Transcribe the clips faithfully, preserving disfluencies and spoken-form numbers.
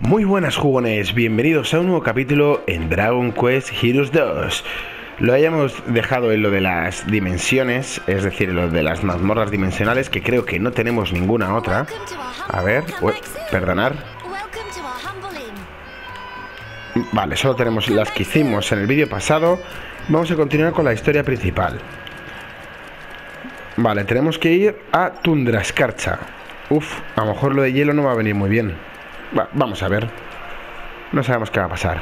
Muy buenas jugones, bienvenidos a un nuevo capítulo en Dragon Quest Heroes dos. Lo hayamos dejado en lo de las dimensiones, es decir, en lo de las mazmorras dimensionales, que creo que no tenemos ninguna otra. A ver, uy, perdonar. Vale, solo tenemos las que hicimos en el vídeo pasado. Vamos a continuar con la historia principal. Vale, tenemos que ir a Tundraescarcha. Uf, a lo mejor lo de hielo no va a venir muy bien. Va, vamos a ver. No sabemos qué va a pasar.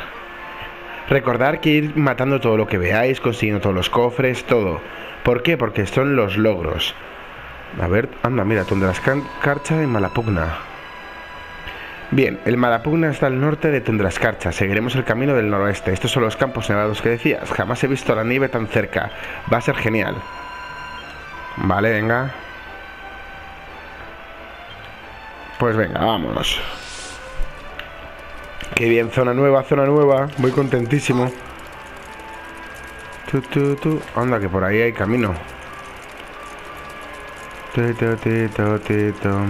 Recordar que ir matando todo lo que veáis, consiguiendo todos los cofres, todo. ¿Por qué? Porque son los logros. A ver, anda, mira, Tundraescarcha y Malapugna. Bien, el Malapugna está al norte de Tundraescarcha. Seguiremos el camino del noroeste. Estos son los campos nevados que decías. Jamás he visto la nieve tan cerca. Va a ser genial. Vale, venga. Pues venga, vámonos. Qué bien, zona nueva, zona nueva. Voy contentísimo. Tú, tú, tú. Anda, que por ahí hay camino. Tito, tito, tito.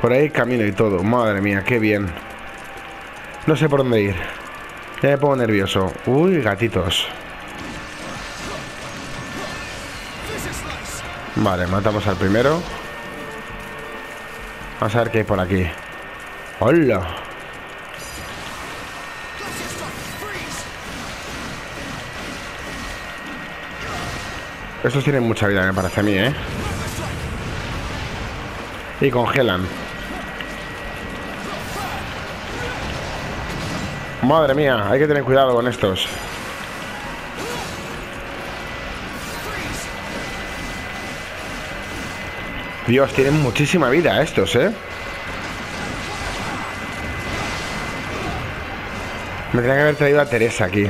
Por ahí hay camino y todo. Madre mía, qué bien. No sé por dónde ir. Ya me pongo nervioso. Uy, gatitos. Vale, matamos al primero. Vamos a ver qué hay por aquí. ¡Hola! Estos tienen mucha vida, me parece a mí, ¿eh? Y congelan. Madre mía, hay que tener cuidado con estos. Dios, tienen muchísima vida estos, ¿eh? Me tenía que haber traído a Teresa aquí.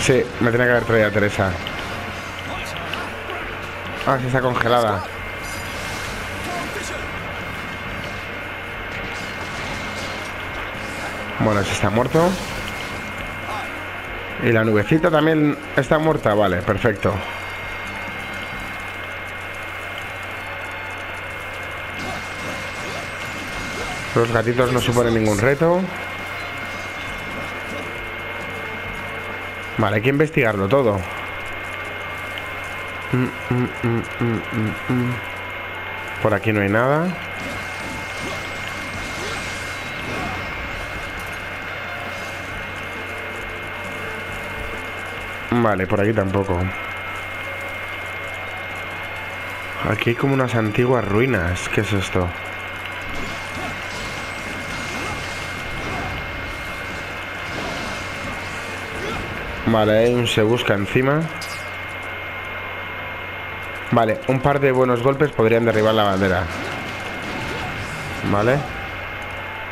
Sí, me tenía que haber traído a Teresa. Ah, sí, está congelada. Bueno, ese está muerto. Y la nubecita también está muerta. Vale, perfecto. Los gatitos no suponen ningún reto. Vale, hay que investigarlo todo. mm, mm, mm, mm, mm. Por aquí no hay nada. Vale, por aquí tampoco. Aquí hay como unas antiguas ruinas. ¿Qué es esto? Vale, hay un se busca encima. Vale, un par de buenos golpes podrían derribar la bandera. Vale.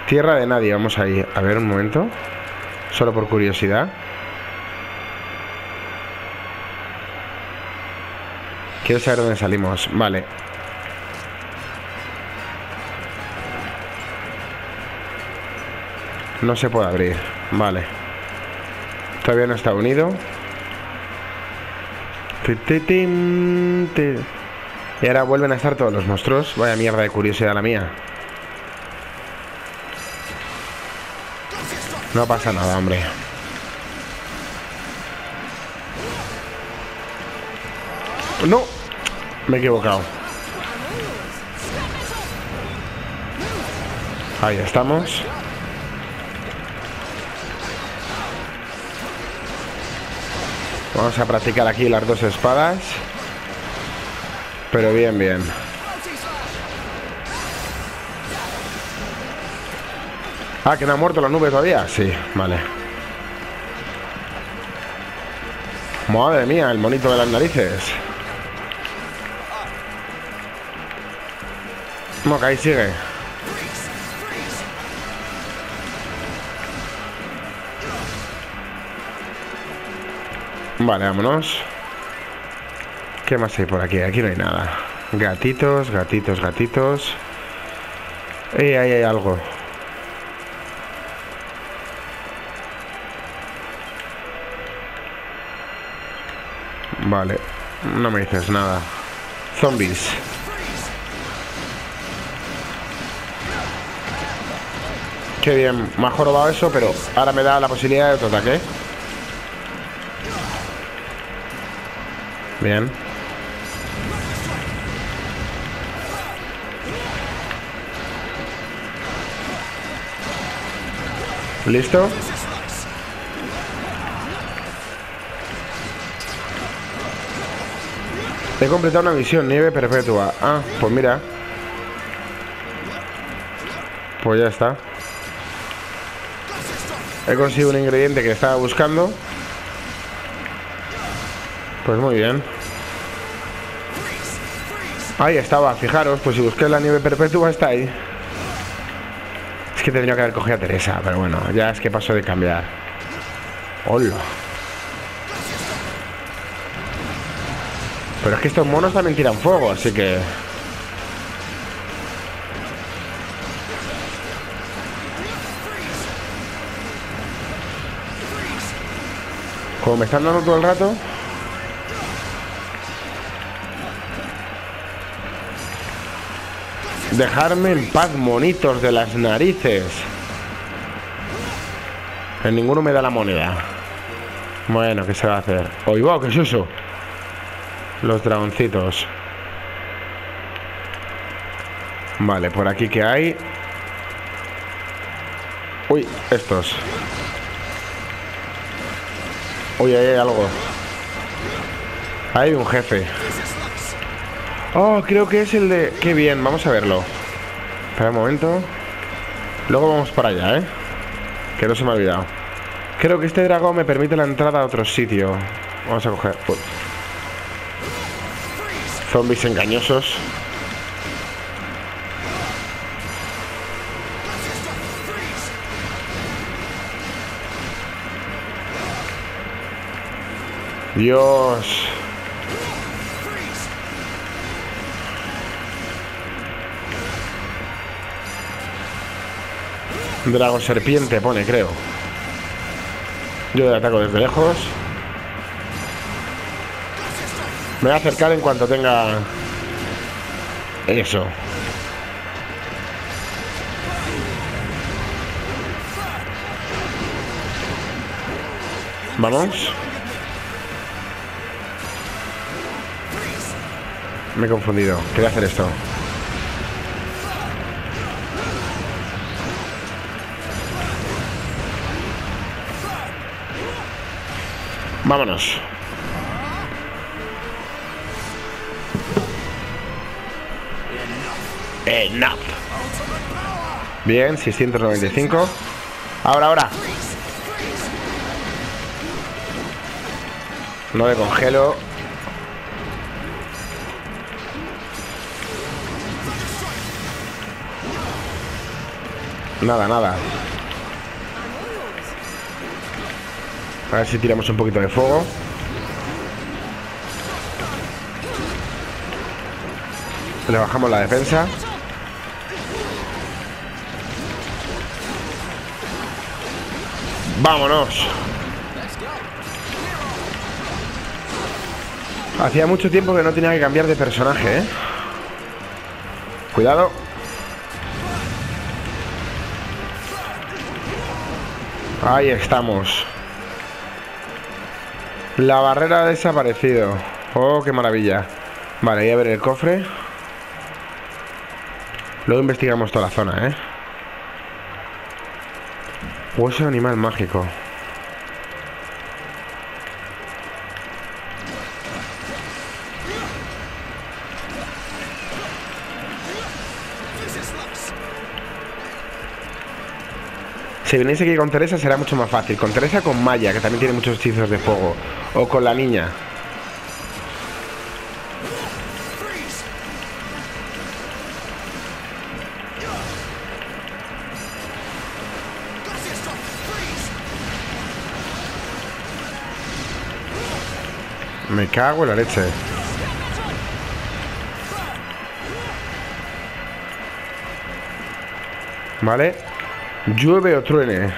Tierra de nadie, vamos ahí. A ver, un momento. Solo por curiosidad. Quiero saber dónde salimos. Vale. No se puede abrir. Vale. Todavía no está unido. Y ahora vuelven a estar todos los monstruos. Vaya mierda de curiosidad la mía. No pasa nada, hombre. No, me he equivocado. Ahí estamos. Vamos a practicar aquí las dos espadas. Pero bien, bien. Ah, que no ha muerto la nube todavía. Sí, vale. Madre mía, el monito de las narices. No, que ahí sigue. Vale, vámonos. ¿Qué más hay por aquí? Aquí no hay nada. Gatitos, gatitos, gatitos. Eh, ahí hay algo. Vale, no me dices nada. zombies. Qué bien, me ha jorobado eso, pero ahora me da la posibilidad de otro ataque. Bien. ¿Listo? He completado una misión, nieve perpetua. Ah, pues mira. Pues ya está. He conseguido un ingrediente que estaba buscando. Pues muy bien. Ahí estaba, fijaros, pues si busqué la nieve perpetua está ahí. Es que tendría que haber cogido a Teresa, pero bueno, ya es que paso de cambiar. Hola. Pero es que estos monos también tiran fuego, así que... Como me están dando todo el rato... Dejarme en paz, monitos de las narices. En ninguno me da la moneda. Bueno, ¿qué se va a hacer? ¡Oigo! ¿Qué es eso? Los dragoncitos. Vale, por aquí que hay. Uy, estos. Uy, ahí hay algo. Ahí hay un jefe. Oh, creo que es el de... Qué bien, vamos a verlo. Espera un momento. Luego vamos para allá, ¿eh? Que no se me ha olvidado. Creo que este dragón me permite la entrada a otro sitio. Vamos a coger... Uf. Zombies engañosos. Dios... Dragon serpiente pone, creo. Yo le ataco desde lejos. Me voy a acercar en cuanto tenga eso. Vamos. Me he confundido. Quería hacer esto. Vámonos. Enough. Bien, seiscientos noventa y cinco. Ahora, ahora. No le congelo. Nada, nada. A ver si tiramos un poquito de fuego. Le bajamos la defensa. ¡Vámonos! Hacía mucho tiempo que no tenía que cambiar de personaje, ¿eh? Cuidado. Ahí estamos. La barrera ha desaparecido. Oh, qué maravilla. Vale, voy a ver el cofre. Luego investigamos toda la zona, ¿eh? Hueso animal mágico. Si venís aquí con Teresa será mucho más fácil. Con Teresa, con Maya, que también tiene muchos hechizos de fuego. O con la niña. Me cago en la leche. Vale. Llueve o truene.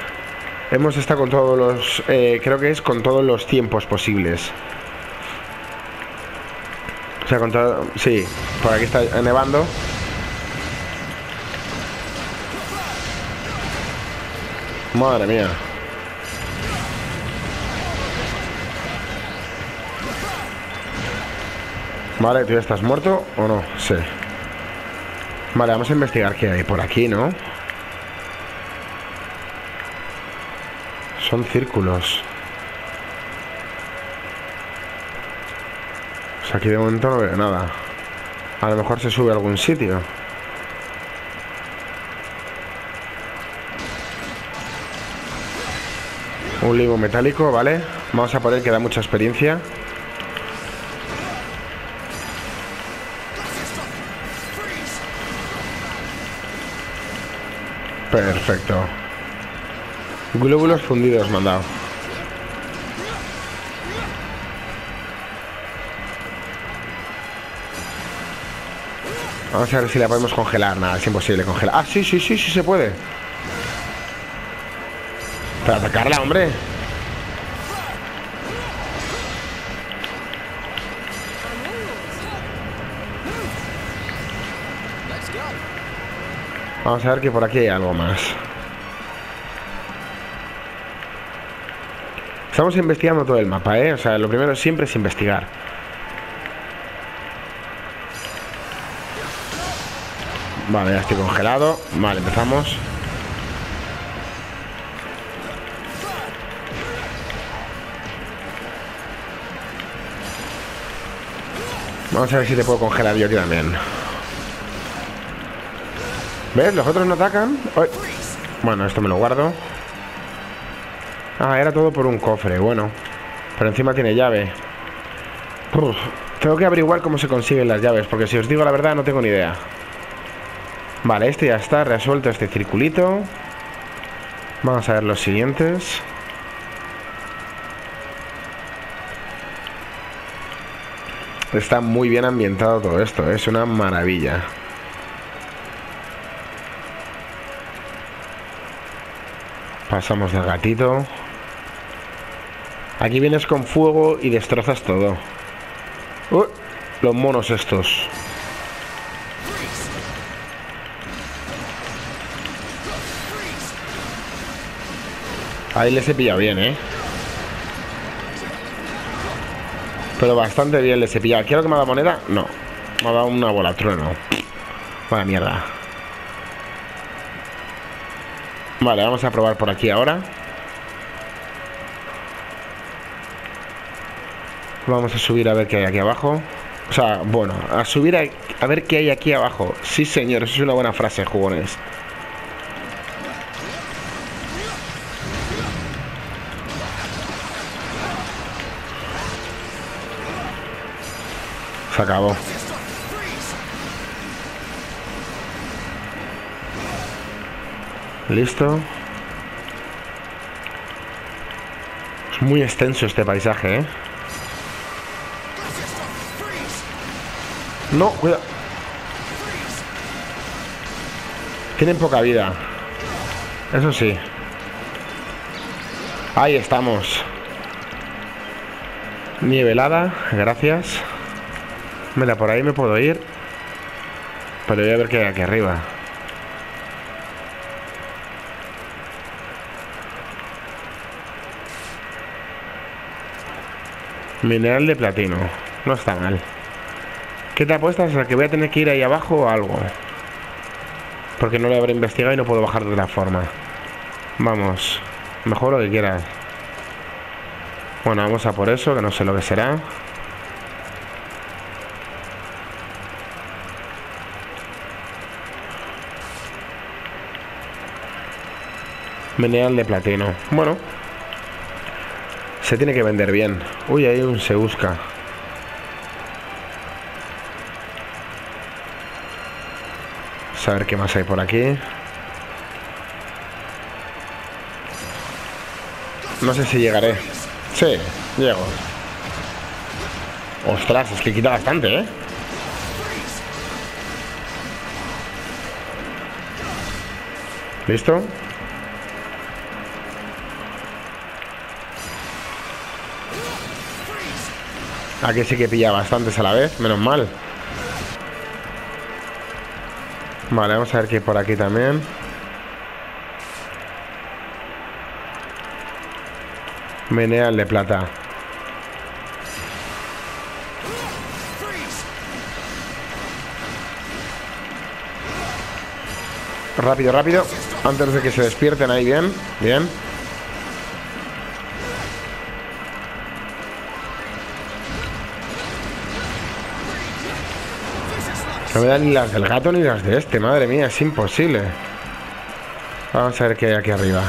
Hemos estado con todos los... Eh, creo que es con todos los tiempos posibles. O sea, contra... sí, por aquí está nevando. Madre mía. Vale, ¿tú ya estás muerto o no? Sí. Vale, vamos a investigar qué hay por aquí, ¿no? Son círculos. O sea, aquí de momento no veo nada. A lo mejor se sube a algún sitio. Un libro metálico, vale. Vamos a por él, que da mucha experiencia. Perfecto. Glóbulos fundidos mandado. Vamos a ver si la podemos congelar. Nada, es imposible congelar. Ah, sí, sí, sí, sí se puede. Para atacarla, hombre. Vamos a ver que por aquí hay algo más. Estamos investigando todo el mapa, ¿eh? O sea, lo primero siempre es investigar. Vale, ya estoy congelado. Vale, empezamos. Vamos a ver si te puedo congelar yo aquí también. ¿Ves? Los otros no atacan. Ay. Bueno, esto me lo guardo. Ah, era todo por un cofre, bueno. Pero encima tiene llave. Uf. Tengo que averiguar cómo se consiguen las llaves, porque si os digo la verdad no tengo ni idea. Vale, este ya está resuelto, este circulito. Vamos a ver los siguientes. Está muy bien ambientado todo esto, ¿eh? Es una maravilla. Pasamos del gatito. Aquí vienes con fuego y destrozas todo. Uh, los monos estos. Ahí les he pillado bien, ¿eh? Pero bastante bien les he pillado. ¿Quiero que me ha dado moneda? No. Me ha dado una bola trueno. Vaya mierda. Vale, vamos a probar por aquí ahora. Vamos a subir a ver qué hay aquí abajo. O sea, bueno, a subir a, a ver qué hay aquí abajo. Sí, señor, eso es una buena frase, jugones. Se acabó. Listo. Es muy extenso este paisaje, ¿eh? No, cuidado. Tienen poca vida. Eso sí. Ahí estamos. Nivelada, gracias. Mira, por ahí me puedo ir. Pero voy a ver qué hay aquí arriba. Mineral de platino. No está mal. ¿Qué te apuestas a que voy a tener que ir ahí abajo o algo? Porque no lo habré investigado y no puedo bajar de otra forma. Vamos. Mejor lo que quieras. Bueno, vamos a por eso, que no sé lo que será. Mineral de platino. Bueno. Se tiene que vender bien. Uy, ahí un se busca. Vamos a ver qué más hay por aquí. No sé si llegaré. Sí, llego. Ostras, es que quita bastante, ¿eh? ¿Listo? Aquí sí que pilla bastantes a la vez, menos mal. Vale, vamos a ver que por aquí también. Mineral de plata. Rápido, rápido. Antes de que se despierten ahí, bien, bien. No me dan ni las del gato ni las de este, madre mía, es imposible. Vamos a ver qué hay aquí arriba.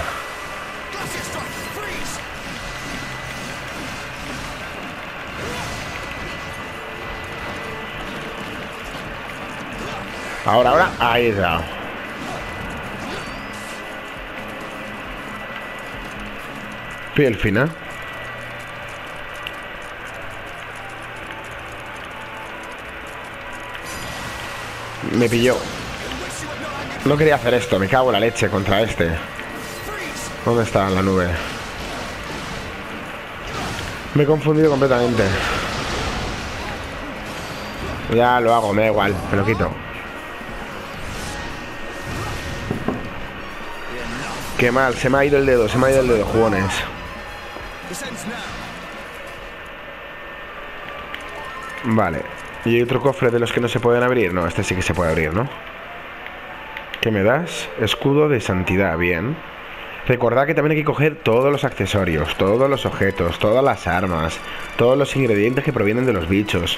Ahora, ahora, ahí está. Piel fina. Me pilló. No quería hacer esto, me cago en la leche contra este. ¿Dónde está la nube? Me he confundido completamente. Ya lo hago, me da igual, me lo quito. Qué mal, se me ha ido el dedo, se me ha ido el dedo, jugones. Vale. ¿Y hay otro cofre de los que no se pueden abrir? No, este sí que se puede abrir, ¿no? ¿Qué me das? Escudo de santidad, bien. Recordad que también hay que coger todos los accesorios, todos los objetos, todas las armas, todos los ingredientes que provienen de los bichos.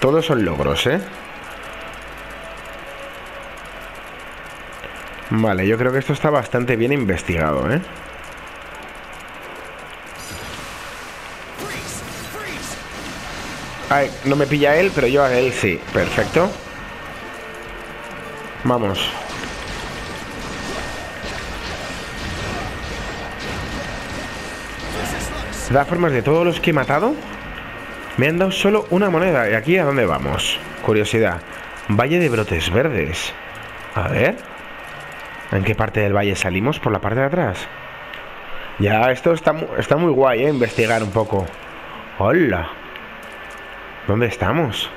Todos son logros, ¿eh? Vale, yo creo que esto está bastante bien investigado, ¿eh? Ay, no me pilla él, pero yo a él sí. Perfecto. Vamos. De todas formas, de todos los que he matado, me han dado solo una moneda. ¿Y aquí a dónde vamos? Curiosidad. Valle de brotes verdes. A ver... ¿En qué parte del valle salimos? Por la parte de atrás. Ya, esto está, está muy guay, ¿eh? Investigar un poco. ¡Hola! ¿Dónde estamos?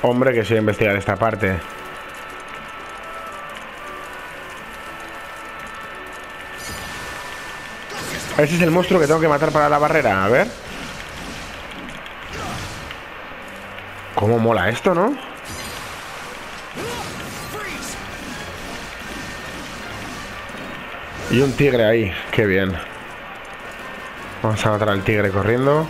Hombre, que soy a investigar esta parte. Ese es el monstruo que tengo que matar para la barrera. A ver. ¿Cómo mola esto, no? Y un tigre ahí, qué bien. Vamos a matar al tigre corriendo.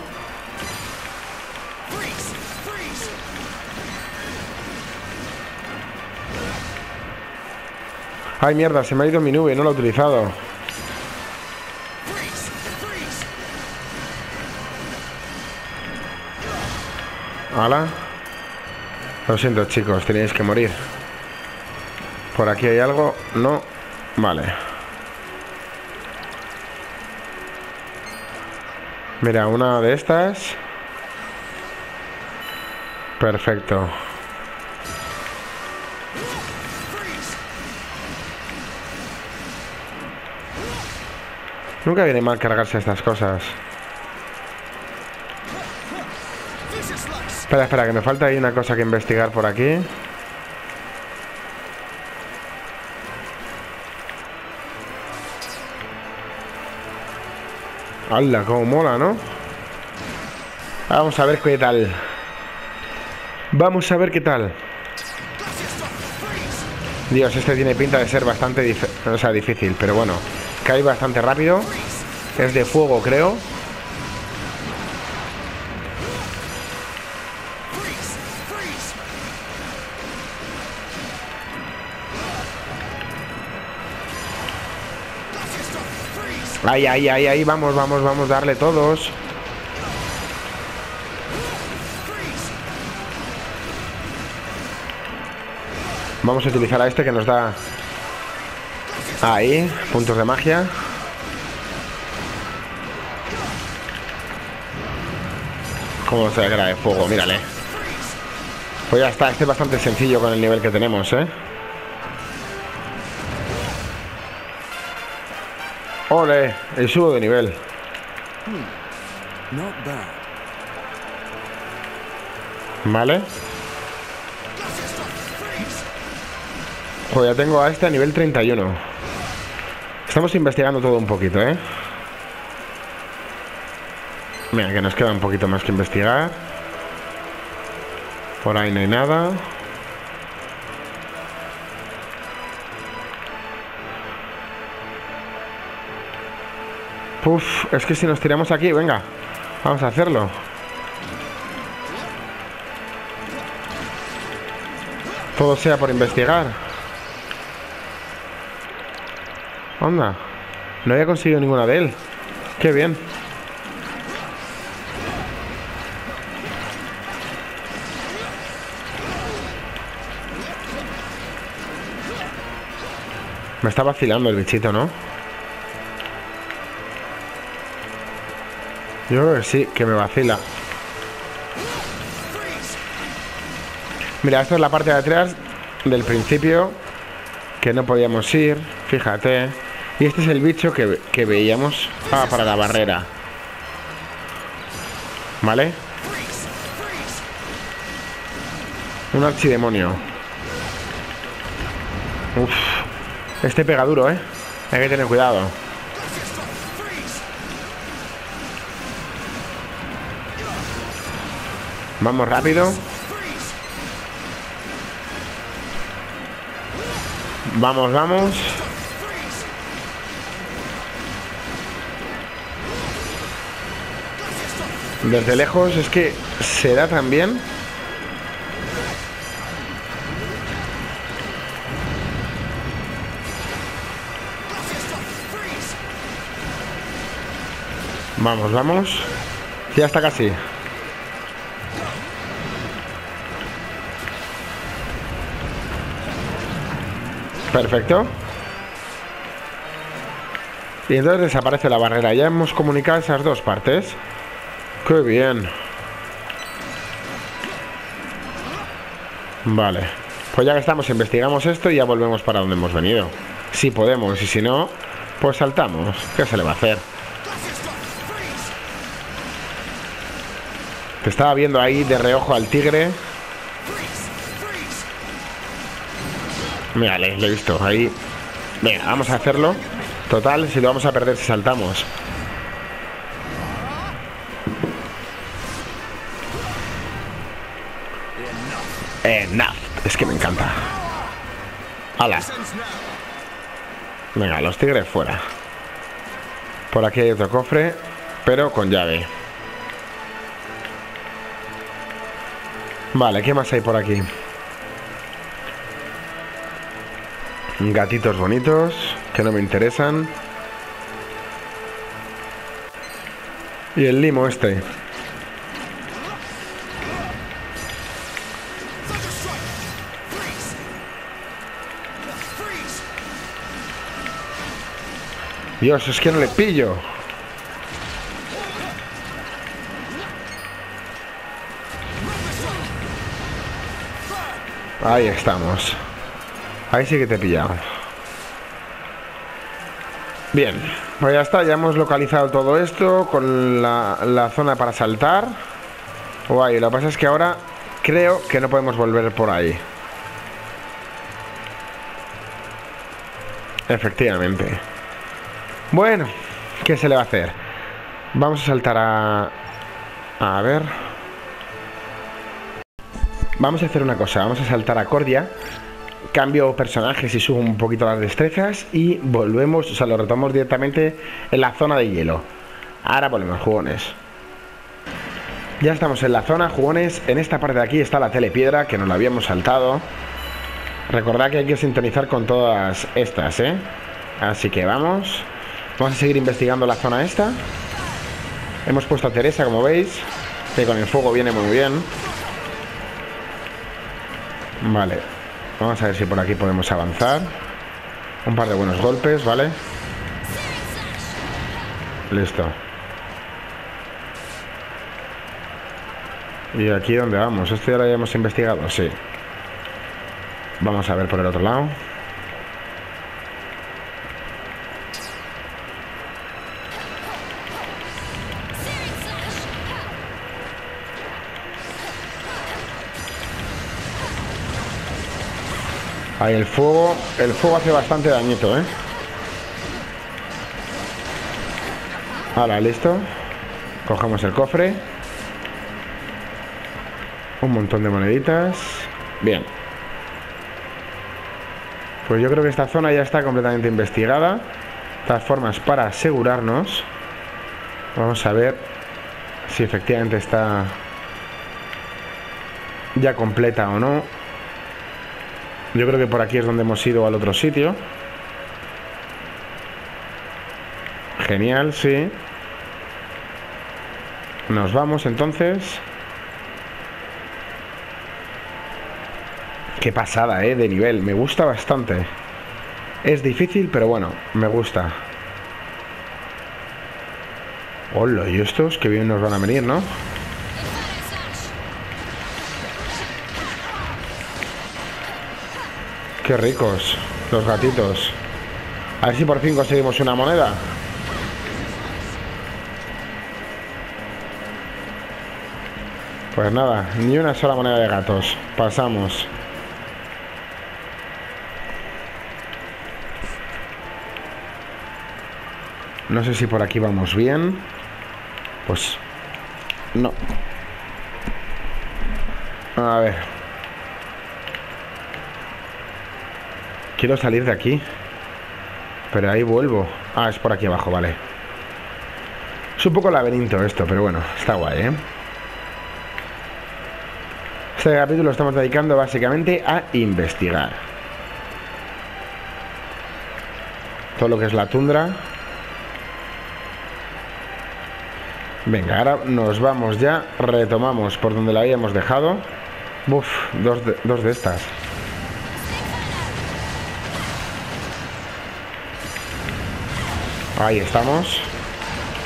Ay, mierda, se me ha ido mi nube, no lo he utilizado. Ala. Lo siento, chicos, teníais que morir. ¿Por aquí hay algo? No, vale. Mira, una de estas. Perfecto. Nunca viene mal cargarse estas cosas. Espera, espera, que me falta ahí una cosa que investigar por aquí. ¡Hala! Como mola, ¿no? Vamos a ver qué tal. Vamos a ver qué tal. Dios, este tiene pinta de ser bastante dif o sea, difícil, pero bueno. Cae bastante rápido. Es de fuego, creo. Ahí, ahí, ahí, ahí, vamos, vamos, vamos, darle todos. Vamos a utilizar a este que nos da... Ahí, puntos de magia. Como se agrada de fuego, mírale. Pues ya está, este es bastante sencillo con el nivel que tenemos, ¿eh? ¡Ole! Y subo de nivel. Vale. Pues ya tengo a este a nivel treinta y uno. Estamos investigando todo un poquito, ¿eh? Mira, que nos queda un poquito más que investigar. Por ahí no hay nada. Puf, es que si nos tiramos aquí, venga, vamos a hacerlo. Todo sea por investigar. Onda, no había conseguido ninguna de él. Qué bien. Me está vacilando el bichito, ¿no? Yo creo que sí, que me vacila. Mira, esta es la parte de atrás del principio que no podíamos ir, fíjate. Y este es el bicho que, que veíamos. Ah, para la barrera. ¿Vale? Un archidemonio. Uf. Este pega duro, ¿eh? Hay que tener cuidado. Vamos rápido. Vamos, vamos. Desde lejos es que se da también. Vamos, vamos. Ya está casi. Perfecto. Y entonces desaparece la barrera. Ya hemos comunicado esas dos partes. ¡Qué bien! Vale. Pues ya que estamos, investigamos esto y ya volvemos para donde hemos venido. Si podemos, y si no, pues saltamos. ¿Qué se le va a hacer? Te estaba viendo ahí de reojo al tigre. Mira, lo he visto, ahí. Venga, vamos a hacerlo. Total, si lo vamos a perder si saltamos. Enough. Es que me encanta. ¡Hala! Venga, los tigres fuera. Por aquí hay otro cofre, pero con llave. Vale, ¿qué más hay por aquí? Gatitos bonitos, que no me interesan. Y el limo este. Dios, es que no le pillo. Ahí estamos. Ahí sí que te he pillado. Bien, pues ya está, ya hemos localizado todo esto con la, la zona para saltar. Guay, lo que pasa es que ahora creo que no podemos volver por ahí. Efectivamente. Bueno, ¿qué se le va a hacer? Vamos a saltar a... A ver... Vamos a hacer una cosa, vamos a saltar a Cordia. Cambio personajes y subo un poquito las destrezas y volvemos, o sea, lo retomamos directamente en la zona de hielo. Ahora volvemos, jugones. Ya estamos en la zona, jugones. En esta parte de aquí está la telepiedra, que nos la habíamos saltado. Recordad que hay que sintonizar con todas estas, ¿eh? Así que vamos. Vamos a seguir investigando la zona esta. Hemos puesto a Teresa, como veis, que con el fuego viene muy bien. Vale. Vamos a ver si por aquí podemos avanzar. Un par de buenos golpes, ¿vale? Listo. ¿Y aquí dónde vamos? ¿Esto ya lo habíamos investigado? Sí. Vamos a ver por el otro lado. Ahí el fuego. El fuego hace bastante dañito, ¿eh? Ahora, listo. Cogemos el cofre. Un montón de moneditas. Bien. Pues yo creo que esta zona ya está completamente investigada. De todas formas, para asegurarnos, vamos a ver si efectivamente está ya completa o no. Yo creo que por aquí es donde hemos ido al otro sitio. Genial, sí. Nos vamos entonces. Qué pasada, eh, de nivel. Me gusta bastante. Es difícil, pero bueno, me gusta. Hola, y estos que bien nos van a venir, ¿no? Qué ricos los gatitos. A ver si por fin conseguimos una moneda. Pues nada, ni una sola moneda de gatos. Pasamos. No sé si por aquí vamos bien. Pues no. A ver. Quiero salir de aquí, pero ahí vuelvo. Ah, es por aquí abajo, vale. Es un poco laberinto esto, pero bueno, está guay, ¿eh? Este capítulo lo estamos dedicando básicamente a investigar todo lo que es la tundra. Venga, ahora nos vamos ya. Retomamos por donde la habíamos dejado. Uf, dos de, dos de estas. Ahí estamos.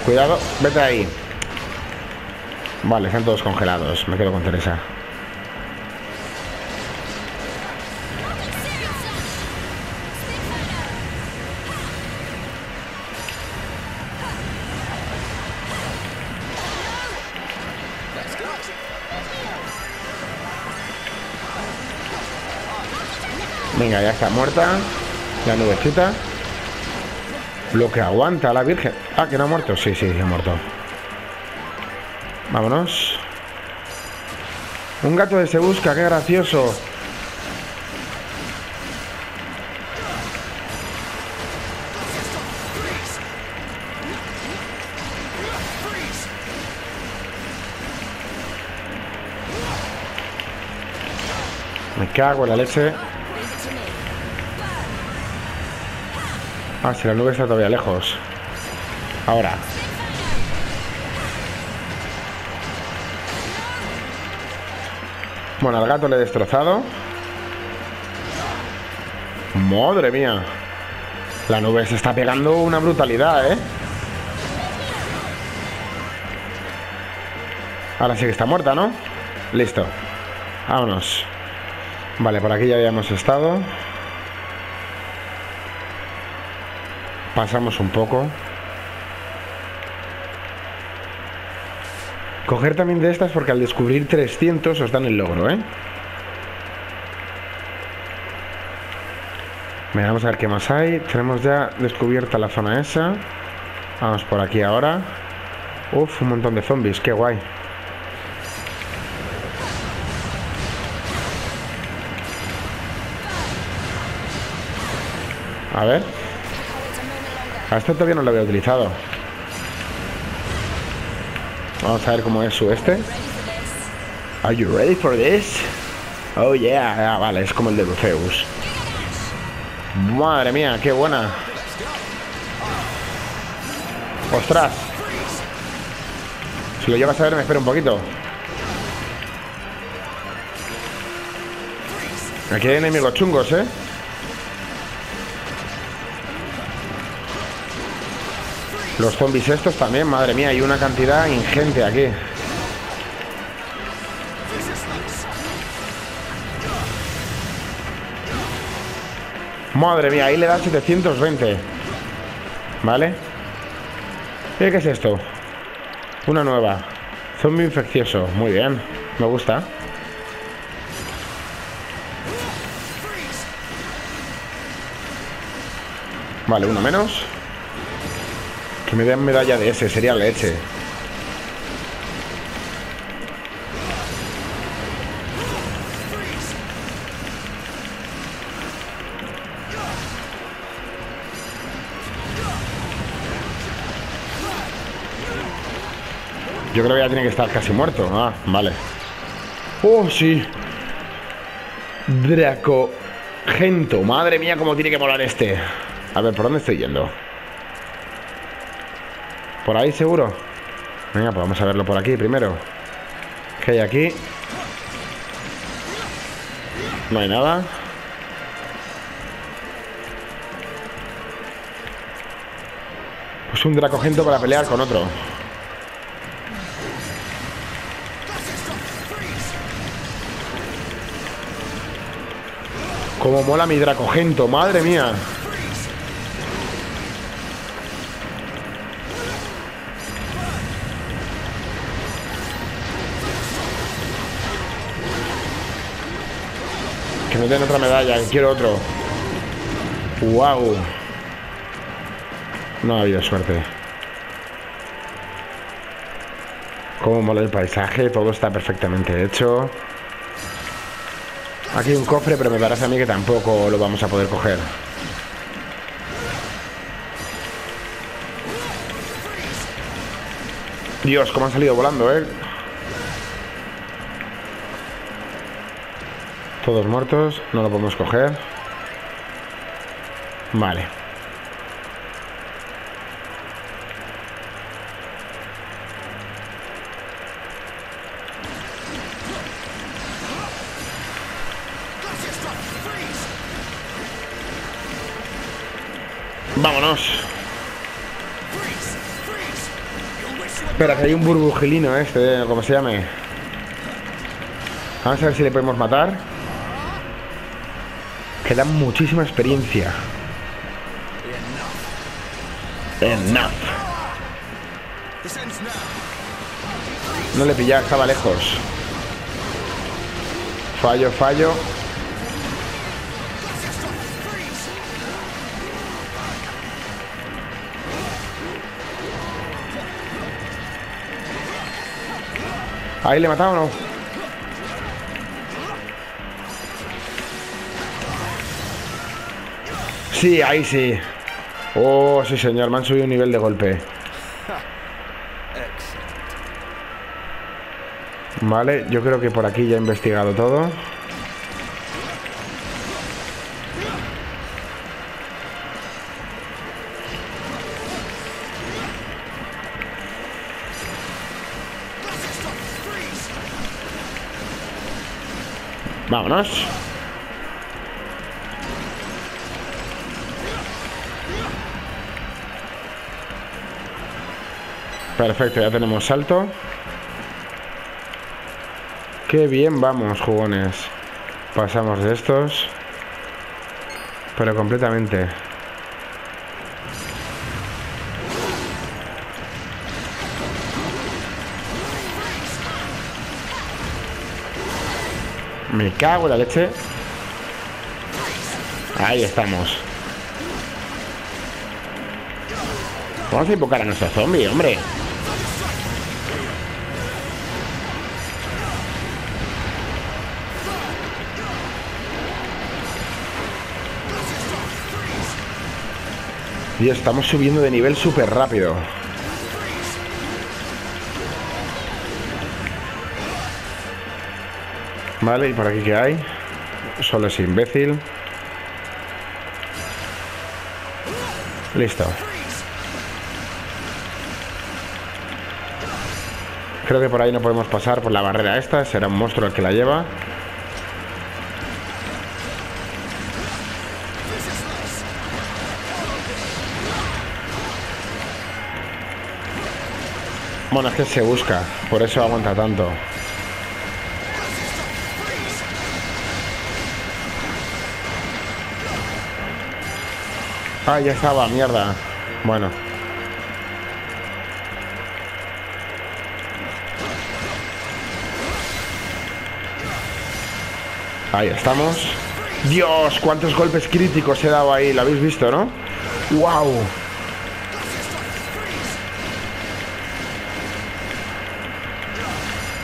Cuidado, vete ahí. Vale, están todos congelados. Me quedo con Teresa. Venga, ya está muerta la nubecita. Lo que aguanta la Virgen. Ah, que no ha muerto. Sí, sí, ha muerto. Vámonos. Un gato de se busca, qué gracioso. Me cago en la leche. Ah, si la nube está todavía lejos. Ahora. Bueno, al gato le he destrozado. Madre mía. La nube se está pegando una brutalidad, ¿eh? Ahora sí que está muerta, ¿no? Listo. Vámonos. Vale, por aquí ya habíamos estado. Pasamos un poco. Coger también de estas porque al descubrir trescientos os dan el logro, ¿eh? Venga, vamos a ver qué más hay. Tenemos ya descubierta la zona esa. Vamos por aquí ahora. Uf, un montón de zombies, qué guay. A ver. A esto todavía no lo había utilizado. Vamos a ver cómo es su este. Are you ready for this? Oh yeah. Ah, vale, es como el de Luceus. Madre mía, qué buena. Ostras. Si lo llevas a ver, me espero un poquito. Aquí hay enemigos chungos, eh. Los zombies estos también, madre mía, hay una cantidad ingente aquí. Madre mía, ahí le dan setecientos veinte. ¿Vale? ¿Y qué es esto? Una nueva. Zombie infeccioso, muy bien, me gusta. Vale, uno menos. Que me den medalla de ese, sería leche. Yo creo que ya tiene que estar casi muerto. Ah, vale. Oh, sí. Dracogento. Madre mía, cómo tiene que volar este. A ver, ¿por dónde estoy yendo? ¿Por ahí seguro? Venga, pues vamos a verlo por aquí primero. ¿Qué hay aquí? No hay nada. Pues un Dracogento para pelear con otro. Como mola mi Dracogento, madre mía. Que no den otra medalla, que quiero otro. Wow. No ha habido suerte. Como mola el paisaje, todo está perfectamente hecho. Aquí hay un cofre, pero me parece a mí que tampoco lo vamos a poder coger. Dios, cómo han salido volando, ¿eh? Todos muertos, no lo podemos coger. Vale. Vámonos. Espera, que hay un burbujilino este, como se llame. Vamos a ver si le podemos matar. Que da muchísima experiencia. Enough. No le pillaba, estaba lejos. Fallo, fallo. ¿Ahí le he matado o no? Sí, ahí sí. Oh, sí señor, me han subido un nivel de golpe. Vale, yo creo que por aquí ya he investigado todo. Vámonos. Perfecto, ya tenemos salto. Qué bien vamos, jugones. Pasamos de estos, pero completamente. Me cago en la leche. Ahí estamos. Vamos a invocar a nuestro zombie, hombre. Y estamos subiendo de nivel súper rápido. Vale, ¿y por aquí qué hay? Solo es imbécil. Listo. Creo que por ahí no podemos pasar por la barrera esta. Será un monstruo el que la lleva. Bueno, es que se busca. Por eso aguanta tanto. Ah, ya estaba, mierda. Bueno. Ahí estamos. Dios, cuántos golpes críticos he dado ahí. Lo habéis visto, ¿no? ¡Wow!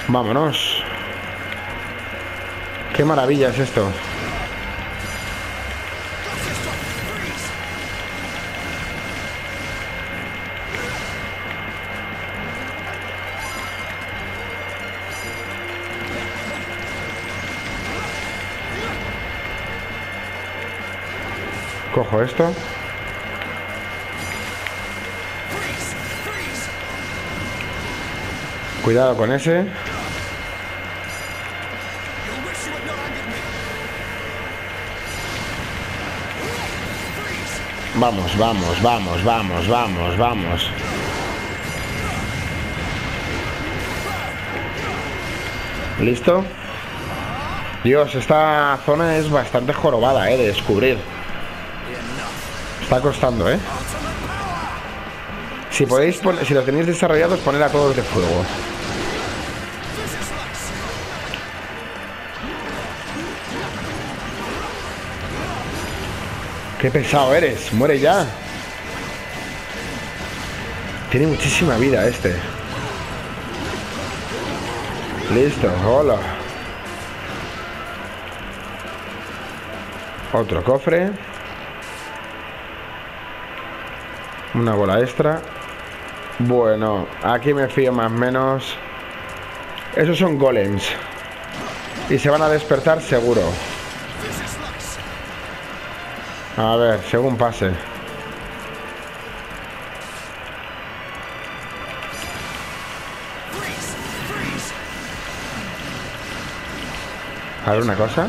Vámonos. Qué maravilla es esto. Cojo esto. Cuidado con ese. Vamos, vamos, vamos, vamos, vamos, vamos. ¿Listo? Dios, esta zona es bastante jorobada, eh, de descubrir. Está costando, ¿eh? Si podéis, si lo tenéis desarrollado, poner a todos de fuego. Qué pesado eres, muere ya. Tiene muchísima vida este. Listo, hola. Otro cofre. Una bola extra. Bueno, aquí me fío más o menos. Esos son golems y se van a despertar seguro. A ver, según pase. A ver, una cosa.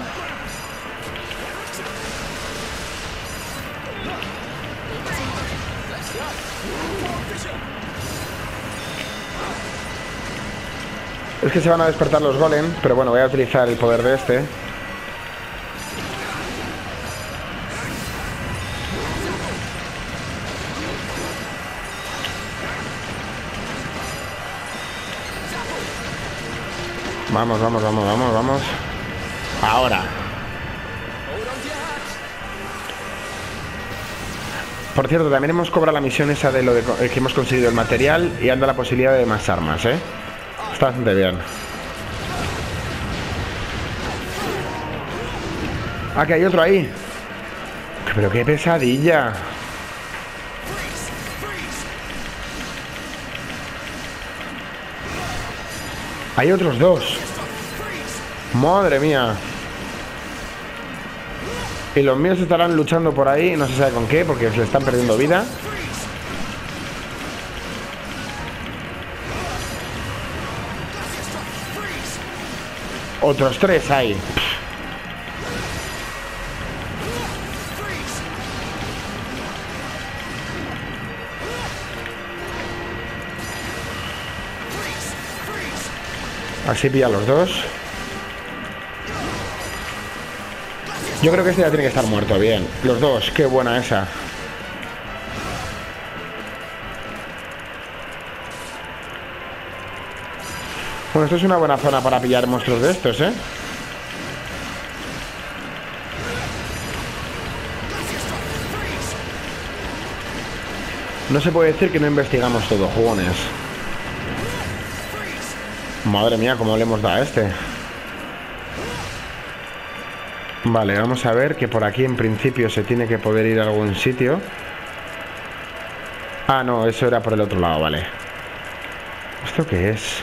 Es que se van a despertar los golems, pero bueno, voy a utilizar el poder de este. Vamos, vamos, vamos, vamos, vamos. Ahora. Por cierto, también hemos cobrado la misión esa de lo de que hemos conseguido el material y anda la posibilidad de más armas, ¿eh? Bastante bien. Ah, que hay otro ahí. Pero qué pesadilla. Hay otros dos. Madre mía. Y los míos estarán luchando por ahí. No se sabe con qué, porque se le están perdiendo vida. Otros tres hay. Así pilla los dos. Yo creo que este ya tiene que estar muerto. Bien, los dos, qué buena esa. Bueno, esto es una buena zona para pillar monstruos de estos, ¿eh? No se puede decir que no investigamos todo, jugones. Madre mía, cómo le hemos dado a este. Vale, vamos a ver que por aquí en principio se tiene que poder ir a algún sitio. Ah, no, eso era por el otro lado, vale. ¿Esto qué es?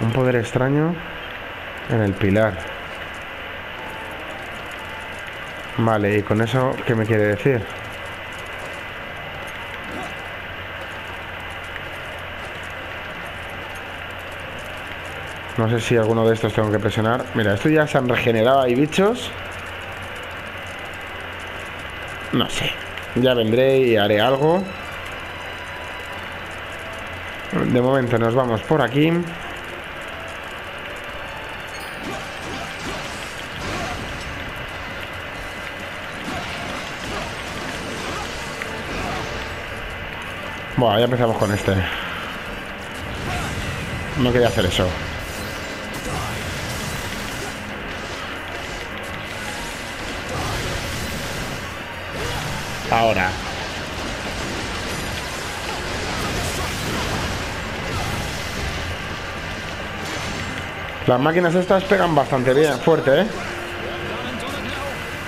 Un poder extraño en el pilar. Vale, ¿y con eso qué me quiere decir? No sé si alguno de estos tengo que presionar. Mira, esto ya se han regenerado. ¿Hay bichos? No sé. Ya vendré y haré algo. De momento nos vamos por aquí. Bueno, ya empezamos con este. No quería hacer eso. Ahora. Las máquinas estas pegan bastante bien, fuerte, ¿eh?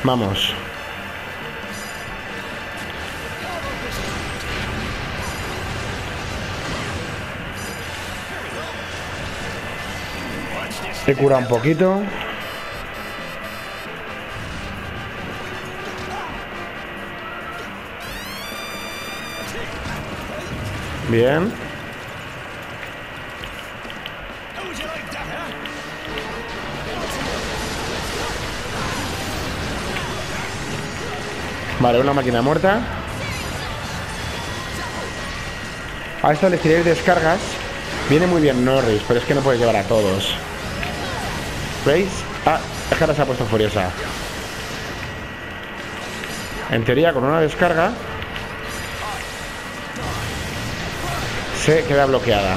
Vamos. Te cura un poquito. Bien. Vale, una máquina muerta. A esta le tiré descargas. Viene muy bien Norris, pero es que no puede llevar a todos. ¿Veis? Ah, Jara se ha puesto furiosa. En teoría, con una descarga se queda bloqueada.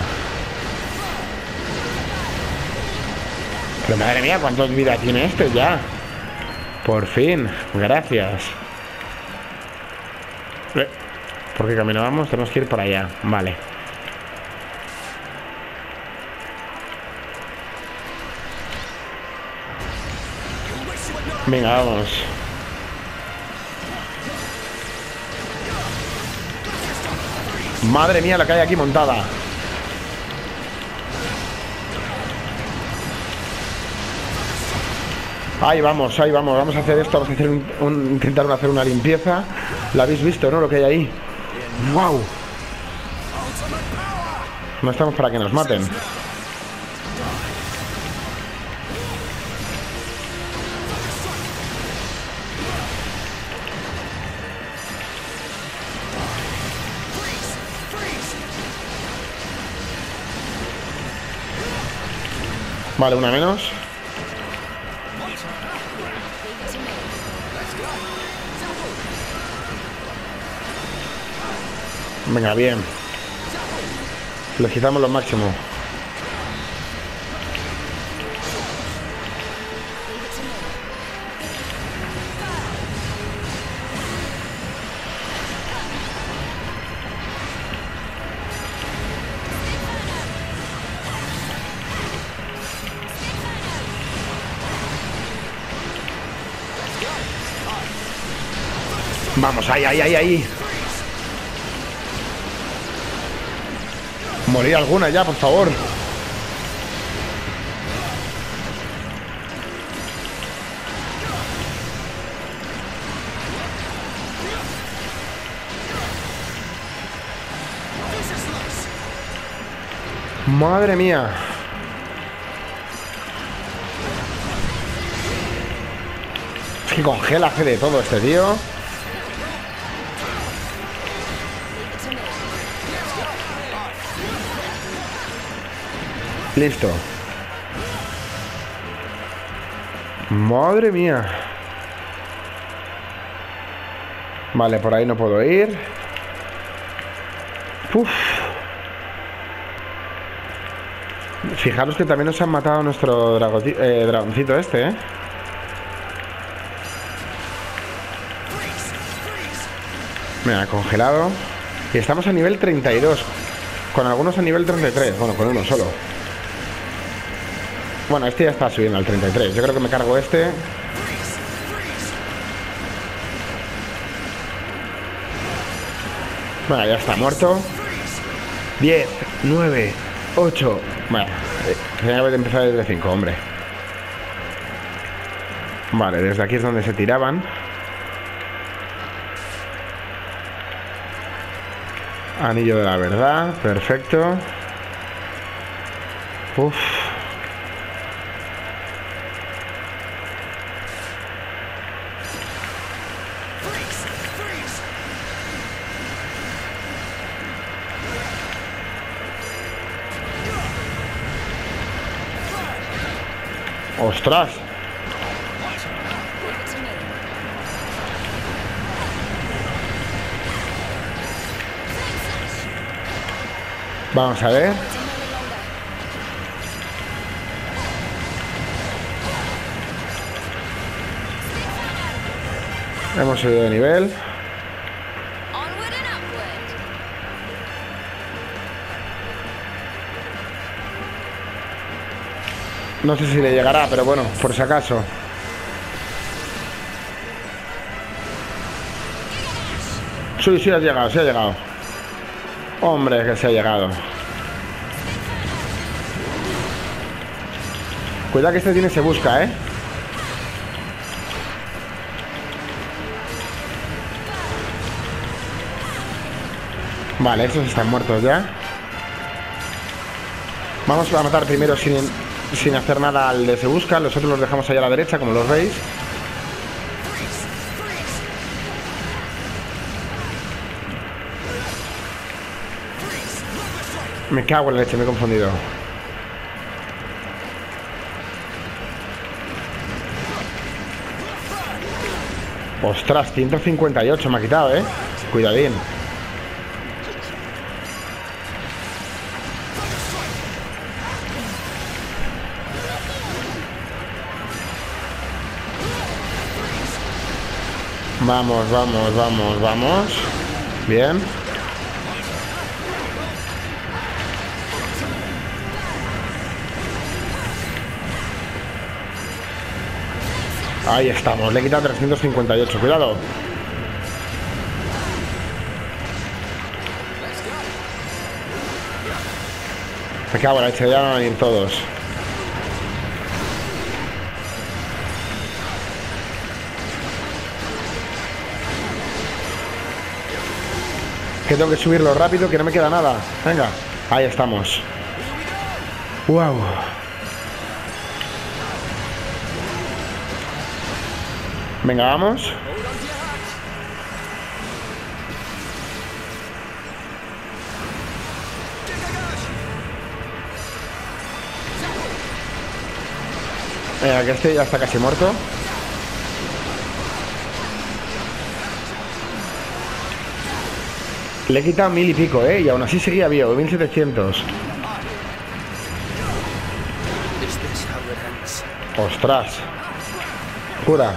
Pero madre mía, ¿cuántos vidas tiene este ya? Por fin, gracias. ¿Por qué camino vamos? Tenemos que ir para allá. Vale. Venga, vamos. Madre mía, la que hay aquí montada. Ahí vamos, ahí vamos. Vamos a hacer esto, vamos a hacer un, un, intentar hacer una limpieza. La habéis visto, ¿no? Lo que hay ahí. ¡Wow! No estamos para que nos maten. Vale, una menos. Venga, bien. Les quitamos lo máximo. Vamos, ahí, ahí, ahí, ahí. Morir alguna ya, por favor. Madre mía. Es que congela, hace de todo este tío. Listo. Madre mía. Vale, por ahí no puedo ir. Uf. Fijaros que también nos han matado nuestro eh, dragoncito este, ¿eh? Mira, congelado. Y estamos a nivel treinta y dos. Con algunos a nivel treinta y tres. Bueno, con uno solo. Bueno, este ya está subiendo al treinta y tres. Yo creo que me cargo este. Bueno, ya está muerto. diez, nueve, ocho. Bueno, tenía que empezar desde cinco, hombre. Vale, desde aquí es donde se tiraban. Anillo de la verdad, perfecto. Uff. ¡Ostras! Vamos a ver. Hemos subido de nivel. No sé si le llegará, pero bueno, por si acaso. Sí, sí ha llegado, sí ha llegado. Hombre, que se ha llegado. Cuidado que este tiene se busca, ¿eh? Vale, esos están muertos ya. Vamos a matar primero sin, sin hacer nada al de se busca. Los otros los dejamos allá a la derecha, como los veis. Me cago en la leche, me he confundido. Ostras, ciento cincuenta y ocho me ha quitado, eh. Cuidadín. Vamos, vamos, vamos, vamos. Bien. Ahí estamos, le he quitado trescientos cincuenta y ocho, cuidado. Me cago en la leche, ya van a venir todos. Que tengo que subirlo rápido, que no me queda nada. Venga, ahí estamos. Wow. Venga, vamos. Venga, que este ya está casi muerto. Le he quitado mil y pico, eh, y aún así seguía vivo, mil setecientos. Ostras. Cura.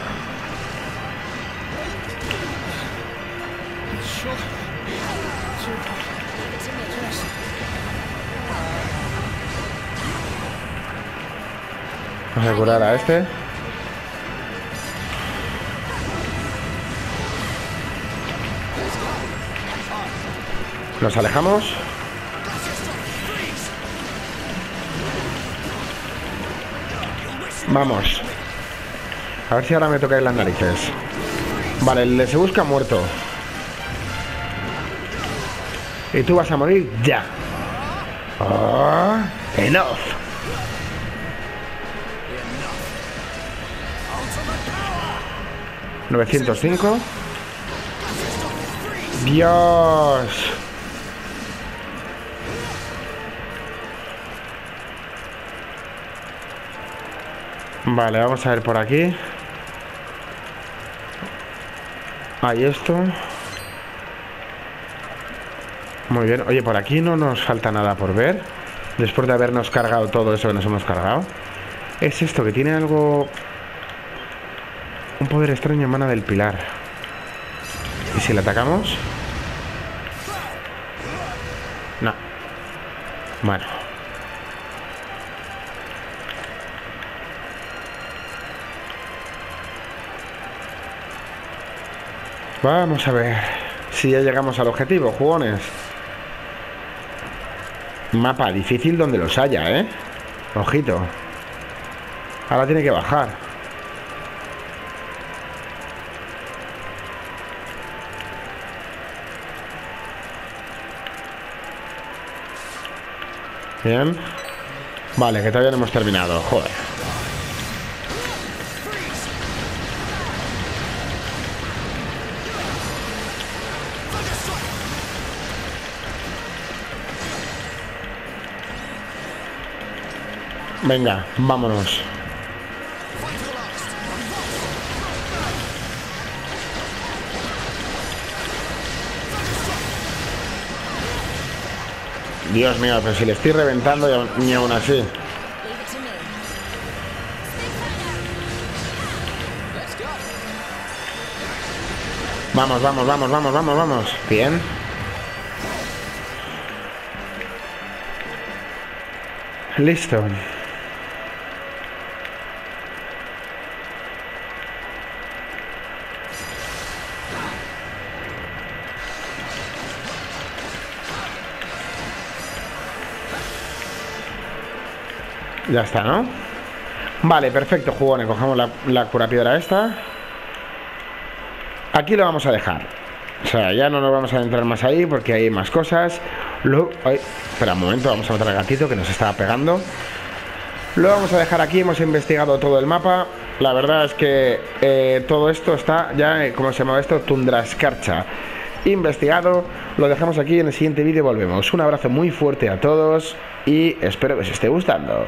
Vamos a curar a este. Nos alejamos. Vamos. A ver si ahora me toca en las narices. Vale, el de se busca muerto. Y tú vas a morir ya. Oh, enough. novecientos cinco. Dios. Vale, vamos a ver por aquí. Ahí esto. Muy bien, oye, por aquí no nos falta nada por ver. Después de habernos cargado todo eso que nos hemos cargado. Es esto, que tiene algo... Un poder extraño en mana del pilar. ¿Y si le atacamos? No. Bueno. Vamos a ver si ya llegamos al objetivo, jugones. Mapa difícil donde los haya, ¿eh? Ojito. Ahora tiene que bajar. Bien. Vale, que todavía no hemos terminado, joder. Venga, vámonos. Dios mío, pero si le estoy reventando y ni aún así. Vamos, vamos, vamos, vamos, vamos, vamos. Bien. Listo. Ya está, ¿no? Vale, perfecto, jugones. Cogemos la, la curapiedra esta. Aquí lo vamos a dejar. O sea, ya no nos vamos a adentrar más ahí porque hay más cosas. Lo... Ay, espera un momento, vamos a matar al gatito que nos estaba pegando. Lo vamos a dejar aquí, hemos investigado todo el mapa. La verdad es que eh, todo esto está ya, ¿cómo se llama esto? Tundraescarcha. Investigado, lo dejamos aquí, en el siguiente vídeo volvemos. Un abrazo muy fuerte a todos y espero que os esté gustando.